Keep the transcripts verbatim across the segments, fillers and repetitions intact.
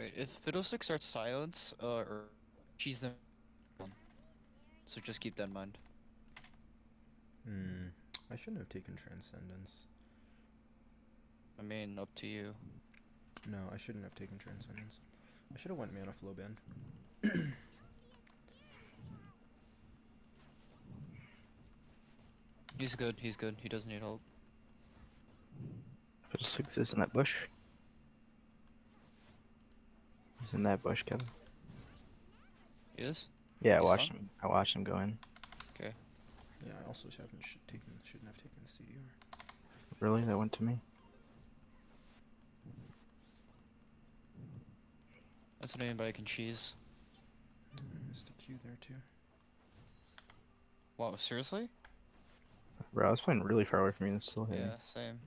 Alright, if Fiddlesticks starts silence, uh, or cheese them. So just keep that in mind. Hmm, I shouldn't have taken Transcendence. I mean, up to you. No, I shouldn't have taken Transcendence. I should have went Mana Flow Band. He's good, he's good, he doesn't need help. Fiddlesticks is in that bush. He's in that bush, Kevin. He is? Yeah, I watched him. I watched him go in. Okay. Yeah, I also haven't sh taken, shouldn't have taken the C D R. Really? That went to me? That's what anybody can cheese. I missed a Q there too. Wow, seriously? Bro, I was playing really far away from you and it's still hitting. Yeah, same.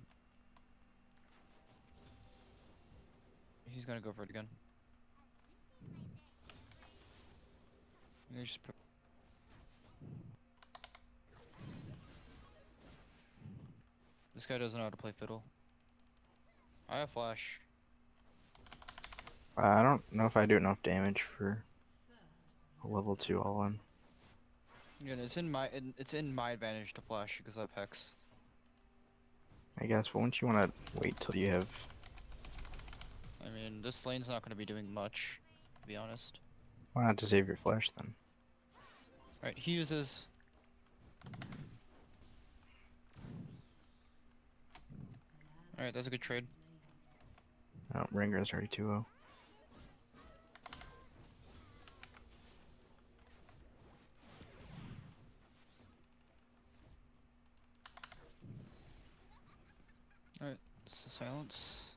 He's gonna go for it again. Just put... This guy doesn't know how to play fiddle. I have flash. Uh, I don't know if I do enough damage for a level two all in. Yeah, it's in my in, it's in my advantage to flash because I have hex. I guess, but wouldn't you want to wait till you have? I mean, this lane's not going to be doing much, to be honest. Why not to save your flash then? Alright, he uses. Alright, that's a good trade. Oh, Rengar's already two oh. Alright, it's the silence.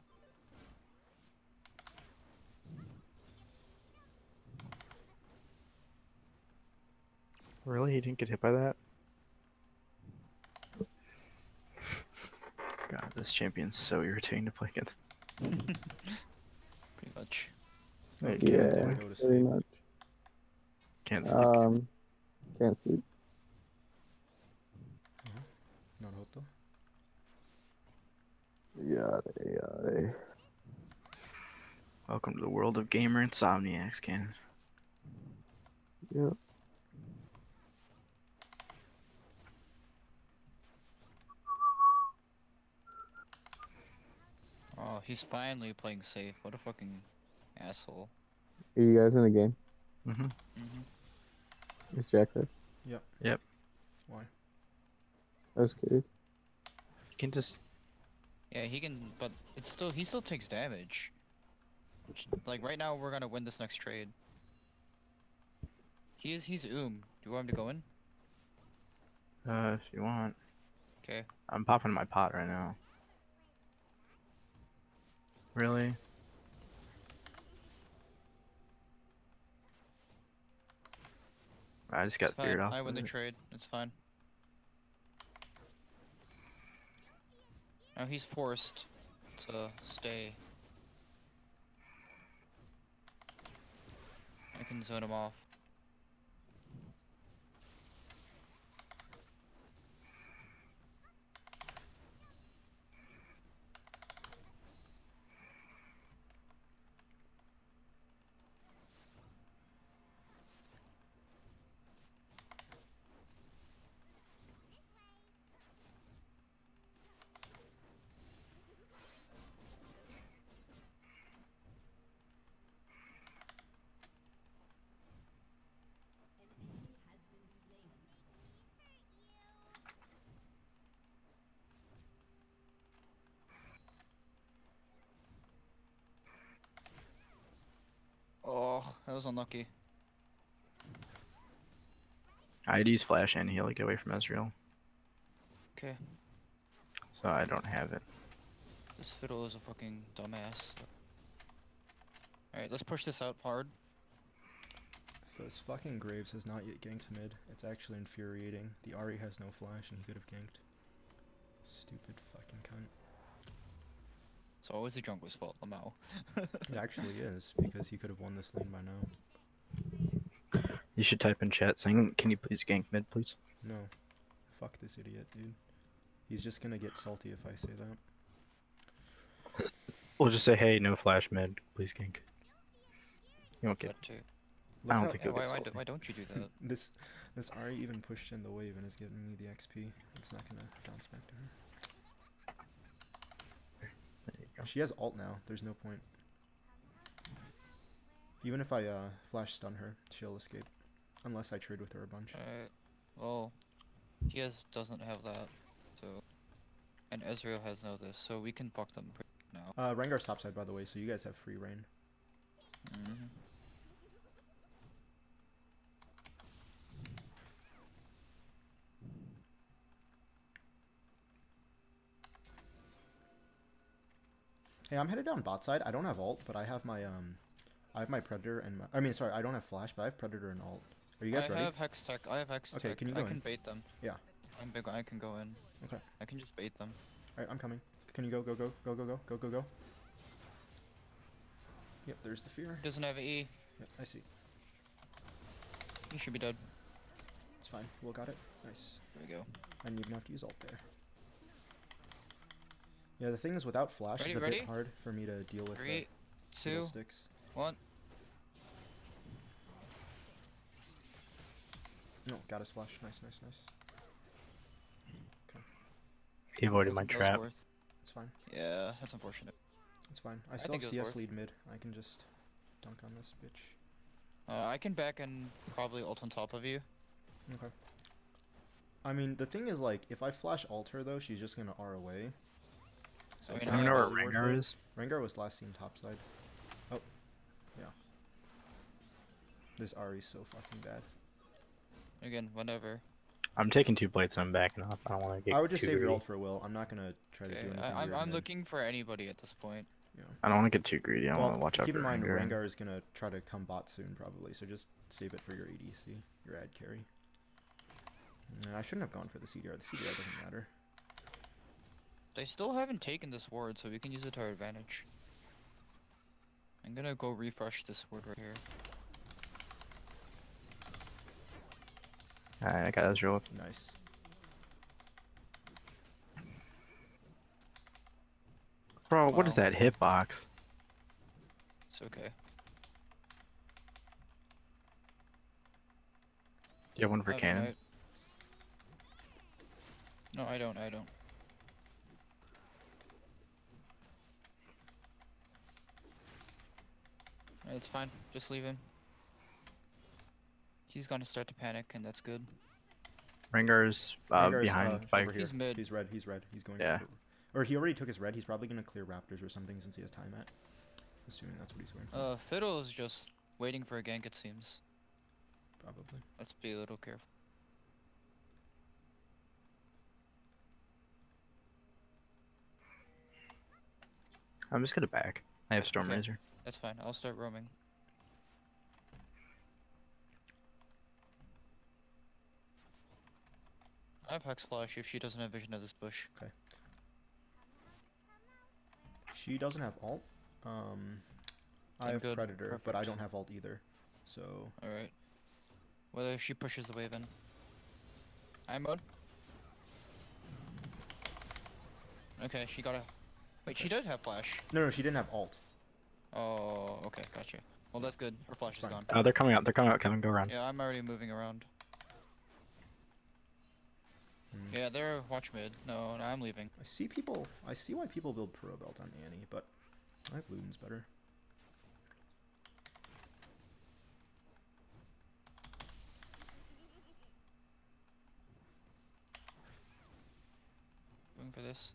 Really? He didn't get hit by that? God, this champion's so irritating to play against. Pretty much. Wait, yeah, go to pretty much. Can't sleep. Um, can't sleep. Not hot though. Yare, yare. Welcome to the world of gamer insomniacs, Cannon. Yep. Oh, he's finally playing safe. What a fucking asshole. Are you guys in the game? Mm-hmm. Mm-hmm. Is Jack there? Yep. Yep. Why? I was curious. You can just... Yeah, he can, but it's still, he still takes damage. Which, like, right now, we're gonna win this next trade. He is, he's oom. Do you want him to go in? Uh, if you want. Okay. I'm popping my pot right now. Really? I just got feared off. I win the trade. It's fine. Now he's forced to stay. I can zone him off. That was unlucky. I'd use flash and heal to get away from Ezreal. Okay. So I don't have it. This fiddle is a fucking dumbass. Alright, let's push this out hard. This fucking Graves has not yet ganked mid. It's actually infuriating. The Ahri has no flash and he could have ganked. Stupid fucking cunt. It's always the jungler's fault, Lamau. It actually is, because he could have won this lane by now. You should type in chat saying, can you please gank mid, please? No. Fuck this idiot, dude. He's just gonna get salty if I say that. We'll just say, hey, no flash mid, please gank. You won't get it. I don't how, think you'll why, get why, do, why don't you do that? this this Ahri even pushed in the wave and is giving me the X P. It's not gonna bounce back to her. There you go. She has ult now. There's no point. Even if I uh, flash stun her, she'll escape. Unless I trade with her a bunch. Alright. Well, T S doesn't have that, so... And Ezreal has no this, so we can fuck them pretty now. Uh, Rengar's topside, by the way, so you guys have free reign. Mm-hmm. Hey, I'm headed down bot side. I don't have ult, but I have my, um... I have my Predator and my... I mean, sorry, I don't have Flash, but I have Predator and ult. Are you guys I ready? I have Hextech. I have Hextech. Okay, can you go I in? can bait them. Yeah. I'm big. I can go in. Okay. I can just bait them. Alright, I'm coming. Can you go, go, go, go, go, go, go, go, go. Yep, there's the fear. Doesn't have an E. Yep, I see. You should be dead. It's fine. Will got it. Nice. There we go. I didn't even have to use ult there. Yeah, the thing is, without Flash, ready, it's a ready? bit hard for me to deal with Three, the two, sticks. One. No, got his flash. Nice, nice, nice. Okay. He avoided my trap. It's fine. Yeah, that's unfortunate. It's fine. I still I have C S lead mid. I can just dunk on this bitch. Uh, I can back and probably ult on top of you. Okay. I mean, the thing is, like, if I flash ult her, though, she's just gonna R away. So I mean, I don't know where Rengar is. Rengar was last seen topside. Oh. Yeah. This Ahri is so fucking bad. Again, whatever. I'm taking two plates and I'm backing off. I don't want to get I would just save your ult for Will. I'm not going to try okay, to do anything. I, I'm, I'm looking for anybody at this point. Yeah. I don't want to get too greedy. I well, want to watch out for Rengar. Keep in mind, Rengar is going to try to come bot soon, probably. So just save it for your A D C, your ad carry. No, I shouldn't have gone for the C D R. The C D R doesn't matter. They still haven't taken this ward, so we can use it to our advantage. I'm going to go refresh this ward right here. Alright, I got Ezreal. Nice. Bro, wow. What is that hitbox? It's okay. Do you have one for I cannon? Mean, I... No, I don't, I don't. It's fine, just leave him. He's gonna start to panic, and that's good. Rengar's, uh, Rengar's behind. Uh, he's mid. He's red. He's red. He's going. Yeah. To or he already took his red. He's probably gonna clear Raptors or something since he has time at. Assuming that's what he's waiting for. Uh, Fiddle is just waiting for a gank. It seems. Probably. Let's be a little careful. I'm just gonna back. I have Storm okay. Razor. That's fine. I'll start roaming. I have Hex Flash if she doesn't have vision of this bush. Okay. She doesn't have ult. Um, I have good. Predator, Perfect. But I don't have ult either. So. Alright. Whether she pushes the wave in. I mode. Okay, she got a. Wait, she does have Flash. No, no, she didn't have ult. Oh, okay, gotcha. Well, that's good. Her Flash Fine. is gone. Oh, uh, they're coming out. They're coming out. Kevin, go around. Yeah, I'm already moving around. Yeah, they're watch mid. No, no, I'm leaving. I see people. I see why people build Pro Belt on Annie, but I have Luden's better. Going for this.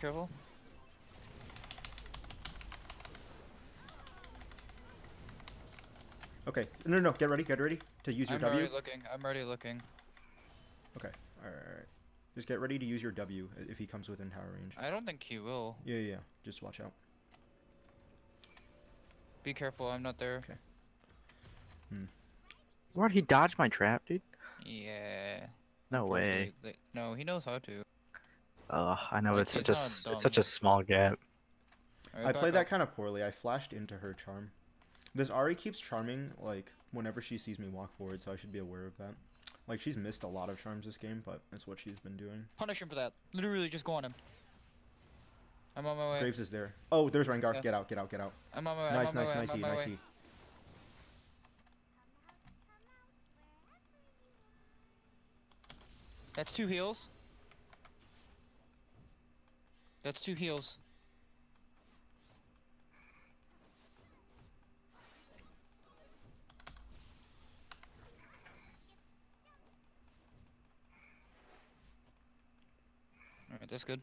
Careful. Okay. No, no, no. Get ready. Get ready to use your I'm W. I'm already looking. I'm already looking. Okay. All right, all right. Just get ready to use your W if he comes within tower range. I don't think he will. Yeah, yeah. Just watch out. Be careful. I'm not there. Okay. Hmm. Why'd he dodge my trap, dude? Yeah. No way. They, no, he knows how to. Ugh, I know, like, it's such a it's such a small gap. Right, I played up. that kind of poorly. I flashed into her charm. This Ahri keeps charming, like, whenever she sees me walk forward, so I should be aware of that. Like, she's missed a lot of charms this game, but that's what she's been doing. Punish him for that. Literally, just go on him. I'm on my way. Graves is there. Oh, there's Rengar. Yeah. Get out, get out, get out. I'm on my way. Nice, nice, nice, nice. E. That's two heals. That's two heals. Alright, that's good.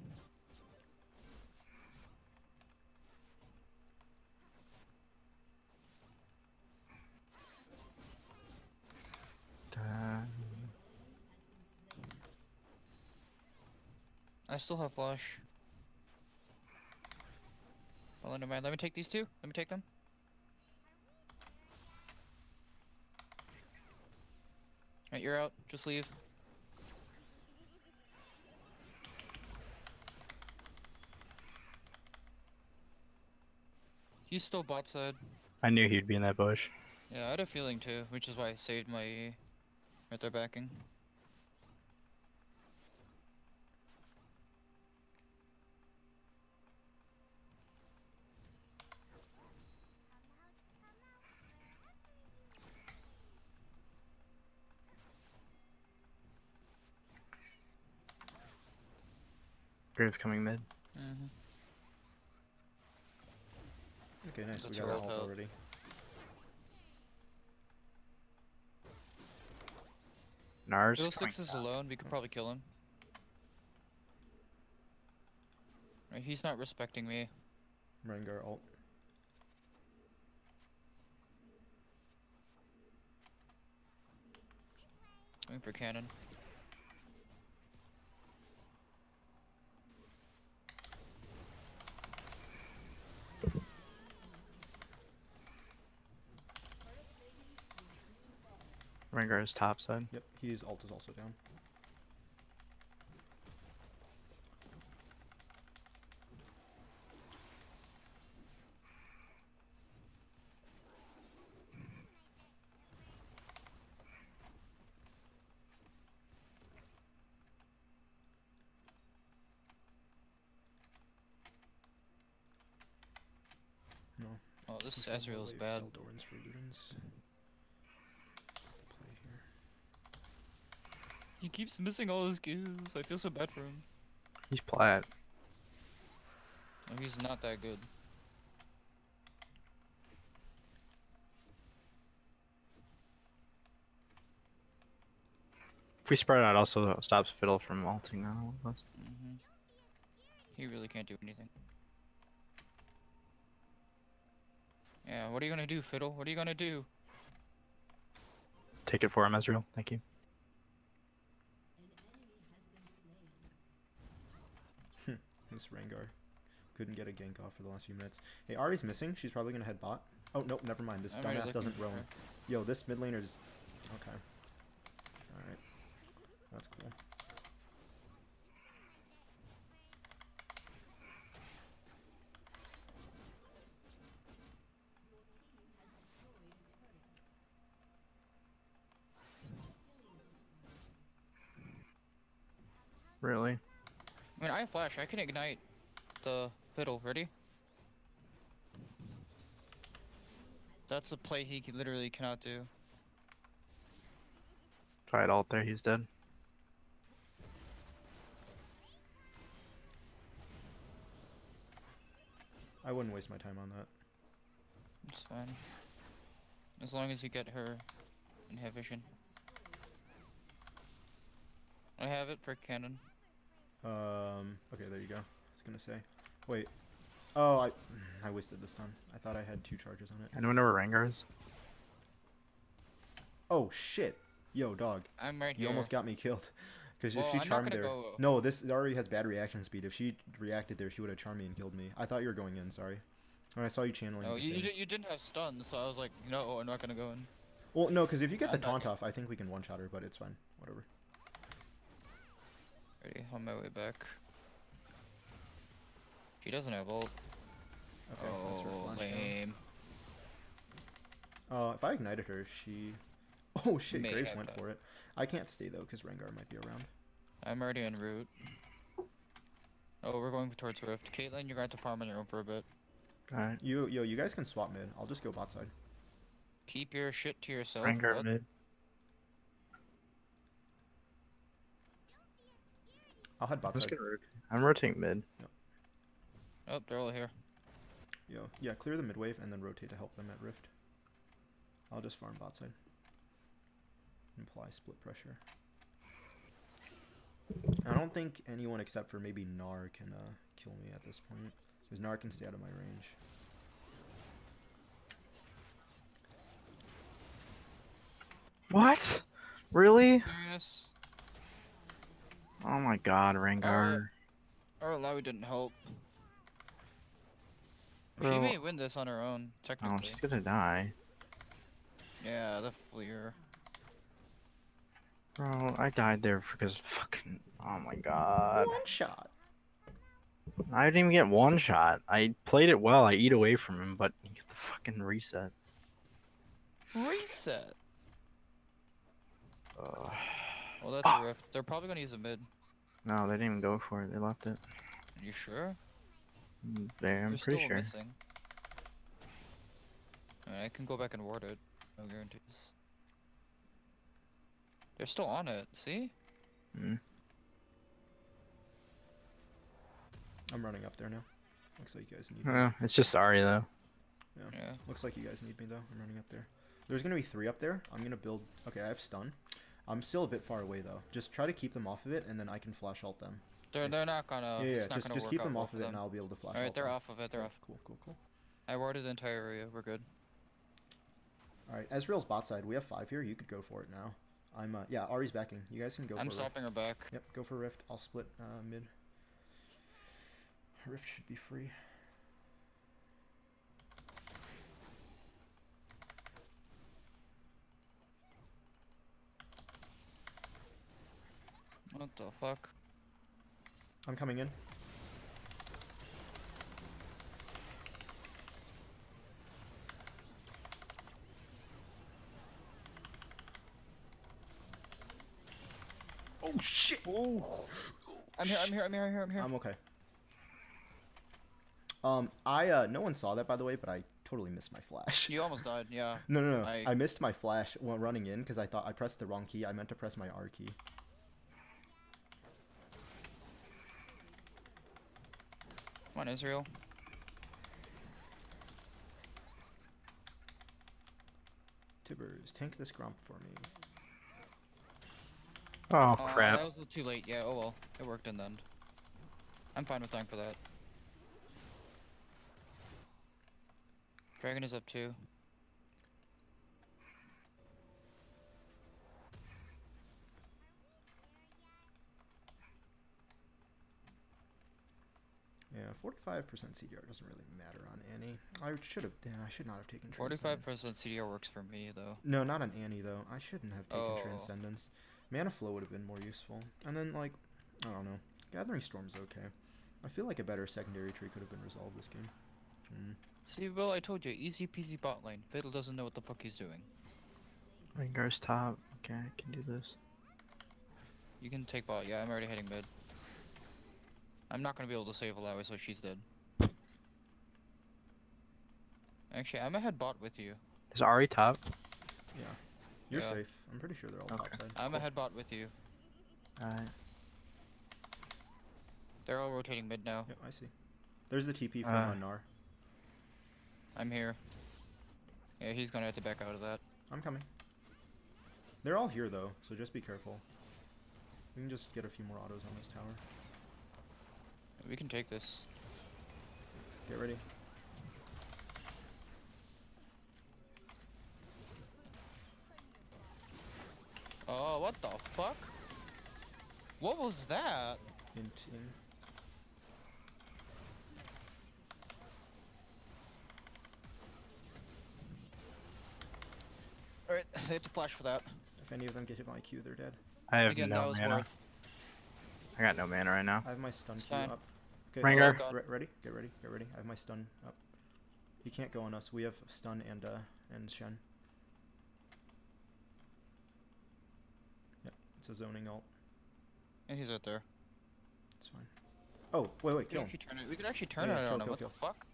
Damn. I still have flash. Well, never mind. Let me take these two. Let me take them. Alright, you're out. Just leave. He's still bot side. I knew he'd be in that bush. Yeah, I had a feeling too, which is why I saved my E. Right there backing. Graves coming mid. Mm-hmm. Okay, nice. That's we got our ult already. Gnar's Fiddlesticks is alone. We could probably kill him. Right, he's not respecting me. Rengar ult. Going for cannon. Rengar is top side. Yep, his ult is also down. No. Oh, this Ezreal is bad. Sell Doran's for Luden's. He keeps missing all his kills. I feel so bad for him. He's plat. No, he's not that good. If we spread out, also stops Fiddle from ulting on all of us. Mm-hmm. He really can't do anything. Yeah, what are you gonna do, Fiddle? What are you gonna do? Take it for him, Ezreal. Thank you. This Rengar couldn't get a gank off for the last few minutes. Hey, Ahri's missing. She's probably gonna head bot. Oh nope, never mind. This I'm dumbass doesn't roam. Yo, this mid laner is okay. All right, that's cool. Really? I mean, I have flash. I can ignite the Fiddle. Ready? That's the play he literally cannot do. Try it ult there. He's dead. I wouldn't waste my time on that. It's fine. As long as you get her and have vision. I have it for cannon. Um, okay, there you go. I was gonna say. Wait. Oh, I I wasted this time. I thought I had two charges on it. Anyone know where Rengar is? Oh, shit. Yo, dog. I'm right you here. You almost got me killed. Because well, if she I'm charmed there... Go... No, this already has bad reaction speed. If she reacted there, she would have charmed me and killed me. I thought you were going in, sorry. When I saw you channeling... Oh, you, you, you didn't have stun, so I was like, no, I'm not gonna go in. Well, no, because if you get I'm the taunt off, I think we can one-shot her, but it's fine. Whatever. On my way back. She doesn't have ult. Okay, oh, that's her lame. Uh, if I ignited her, she... Oh shit, May Graves went up. for it. I can't stay though, because Rengar might be around. I'm already en route. Oh, we're going towards Rift. Caitlyn, you're going to have to farm on your own for a bit. Alright. You, yo, you guys can swap mid. I'll just go bot side. Keep your shit to yourself. Rengar what? mid. I'll head bot I'm side. I'm rotating mid. Yep. Oh, they're all here. Yo, yeah, clear the mid wave and then rotate to help them at Rift. I'll just farm bot side. Apply split pressure. I don't think anyone except for maybe Gnar can uh, kill me at this point. Because Gnar can stay out of my range. What? Really? Yes. Oh my god, Rengar. Our uh, Alawi didn't help. Bro. She may win this on her own, technically. Oh, she's gonna die. Yeah, the Fleer. Bro, I died there because fucking... Oh my god. One shot. I didn't even get one shot. I played it well. I eat away from him, but you get the fucking reset. Reset? Uh, well, that's ah. a rift. They're probably gonna use a mid. No, they didn't even go for it. They left it. Are you sure? There, I'm You're pretty still sure. Missing. I mean, I can go back and ward it. No guarantees. They're still on it, see? Mm. I'm running up there now. Looks like you guys need me. Oh, it's just Ahri though. Yeah. yeah. Looks like you guys need me though. I'm running up there. There's gonna be three up there. I'm gonna build. Okay, I have stun. I'm still a bit far away though. Just try to keep them off of it, and then I can flash ult them. They're they're not gonna. Yeah, yeah. It's not just gonna just work keep them off of it, them. and I'll be able to flash. All right, ult they're them. off of it. They're off. Cool, cool, cool. I warded the entire area. We're good. All right, Ezreal's bot side. We have five here. You could go for it now. I'm uh, yeah. Ahri's backing. You guys can go. I'm for stopping rift. her back. Yep, go for rift. I'll split uh, mid. Rift should be free. What the fuck? I'm coming in. Oh shit! Oh. I'm here, I'm here, I'm here, I'm here, I'm here. I'm okay. Um, I, uh, no one saw that, by the way, but I totally missed my flash. You almost died, yeah. No, no, no. I, I missed my flash while running in because I thought I pressed the wrong key. I meant to press my R key. Come on, Ezreal. Tibbers, tank this Gromp for me. Oh, uh, crap. That was a little too late. Yeah, oh well. It worked in the end. I'm fine with dying for that. Dragon is up too. Yeah, forty-five percent C D R doesn't really matter on Annie. I should have. Yeah, I should not have taken Transcendence. forty-five percent C D R works for me though. No, not on Annie though. I shouldn't have taken oh. Transcendence. Mana Flow would have been more useful. And then like, I don't know. Gathering Storm's okay. I feel like a better secondary tree could have been resolved this game. Mm. See, well, I told you, easy peasy bot lane. Fiddle doesn't know what the fuck he's doing. Rengar's top. Okay, I can do this. You can take bot. Yeah, I'm already hitting mid. I'm not gonna be able to save Alawi, so she's dead. Actually, I'm ahead bot with you. Is Ahri top? Yeah. You're yeah. safe. I'm pretty sure they're all okay. top side. I'm cool. ahead bot with you. Alright. They're all rotating mid now. Yep, I see. There's the T P from uh, Gnar. I'm here. Yeah, he's gonna have to back out of that. I'm coming. They're all here though, so just be careful. We can just get a few more autos on this tower. We can take this. Get ready. Oh, what the fuck? What was that? Hint, hint. Alright, they have to flash for that. If any of them get hit by Q, they're dead. I have Again, no mana. Worth. I got no mana right now. I have my stun it's Q fine. up. Okay, Rengar. Oh, Re ready? Get ready, get ready. I have my stun up. He can't go on us. We have stun and, uh, and Shen. It's a zoning ult. Yeah, he's out there. It's fine. Oh, wait, wait, kill him. Turn it. We could actually turn yeah, it kill, on kill, him. What kill. the fuck?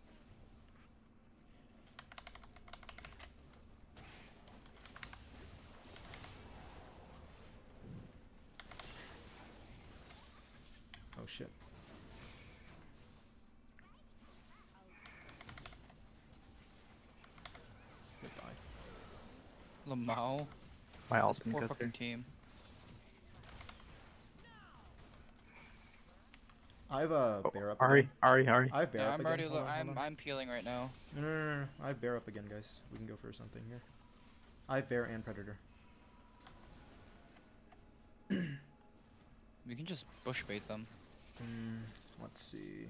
Oh shit. Goodbye. Lamau. My ult's been good. Poor fucking team. I have a oh, bear up. Ahri, Ahri, Ahri. I have bear yeah, up I'm again. Already hold on, hold on. I'm, I'm peeling right now. No, no, no, no. I have bear up again, guys. We can go for something here. I have bear and predator. We can just bush bait them. Mm, let's see.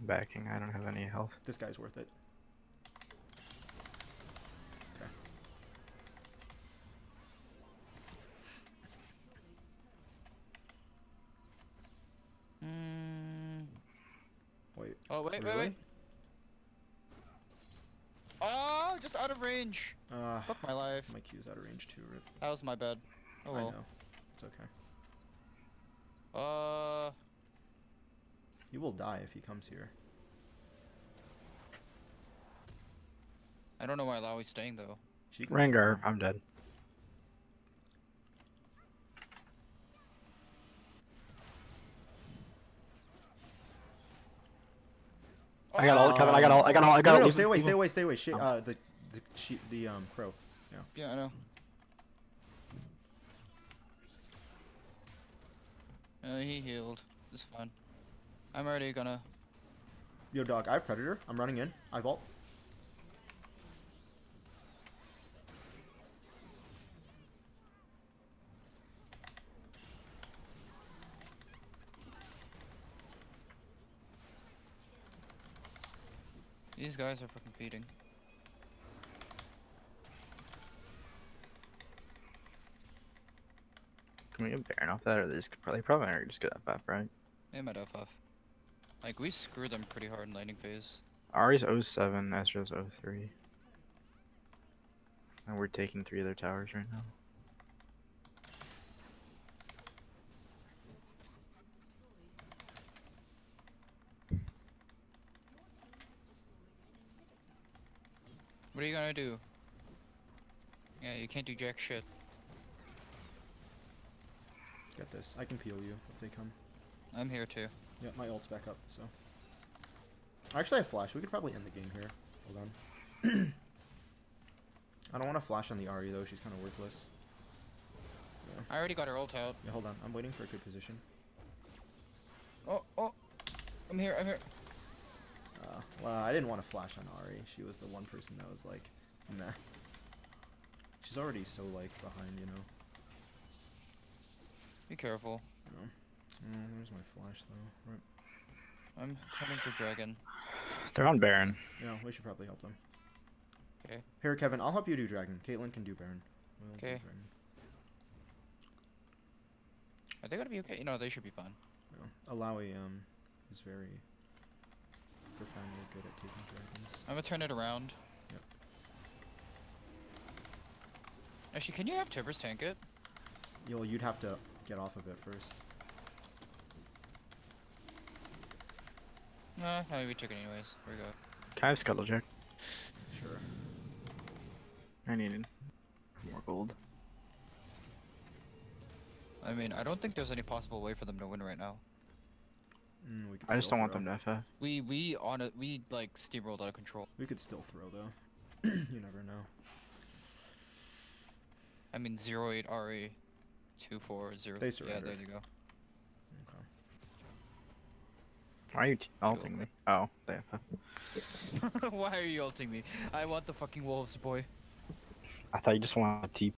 I'm backing. I don't have any health. This guy's worth it. Okay. Mm. Wait. Oh wait, really? wait, wait. Oh, just out of range. Uh, Fuck my life. My Q's out of range too. Rip. That was my bad. Oh well. I know. It's okay. Uh. You will die if he comes here. I don't know why Laoi's staying though. Rengar, I'm dead. Oh, I got ult, Kevin. I got ult. I got ult. I got ult. No, no, stay away. Stay away. Stay away. Shit. Uh, the the she, the um pro. Yeah. Yeah, I know. Uh, he healed. It's fine. I'm already gonna... Yo, dog, I have Predator. I'm running in. I vault. These guys are fucking feeding. Can we get Baron off that, or they just could probably probably are just good F F, right? They might F F. Like, we screw them pretty hard in laning phase. Ahri's oh seven, Ezreal's oh three. And we're taking three of their towers right now. What are you gonna do? Yeah, you can't do jack shit. Get this. I can peel you if they come. I'm here too. Yeah, my ult's back up, so. Actually, I have flash. We could probably end the game here. Hold on. I don't want to flash on the Ahri though. She's kind of worthless. Yeah. I already got her ult out. Yeah, hold on. I'm waiting for a good position. Oh, oh. I'm here. I'm here. Uh, well, I didn't want to flash on Ahri. She was the one person that was like, nah. She's already so like behind, you know. Be careful. No. Mm, where's my flash though? Right. I'm coming for dragon. They're on Baron. Yeah, we should probably help them. Okay. Here, Kevin, I'll help you do dragon. Caitlyn can do Baron. We'll okay. Do Baron. Are they gonna be okay? No, they should be fine. Yeah. Alawi um is very profoundly good at taking dragons. I'm gonna turn it around. Yep. Actually, can you have Tibbers tank it? Yo, you'd have to get off of it first. Nah, no, we took it anyways. Here we go. Can I have Scuttlejack? Sure. I needed more gold. I mean, I don't think there's any possible way for them to win right now. Mm, we I just don't throw. want them to F F. We, we, on a, we like, steamrolled out of control. We could still throw, though. You never know. I mean, zero eight Ahri. two four zero. They surrendered. Yeah, there you go. Okay. Why are you t ulting me? Oh, they F F. Why are you ulting me? I want the fucking wolves, boy. I thought you just wanted to T.